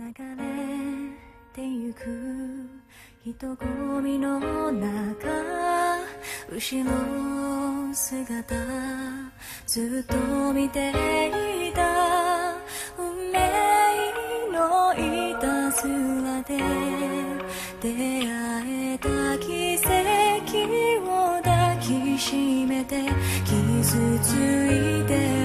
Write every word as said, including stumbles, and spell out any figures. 流れてゆく人混みの中、後ろ姿ずっと見ていた。運命のいたずらで出会えた奇跡を抱きしめて、傷ついて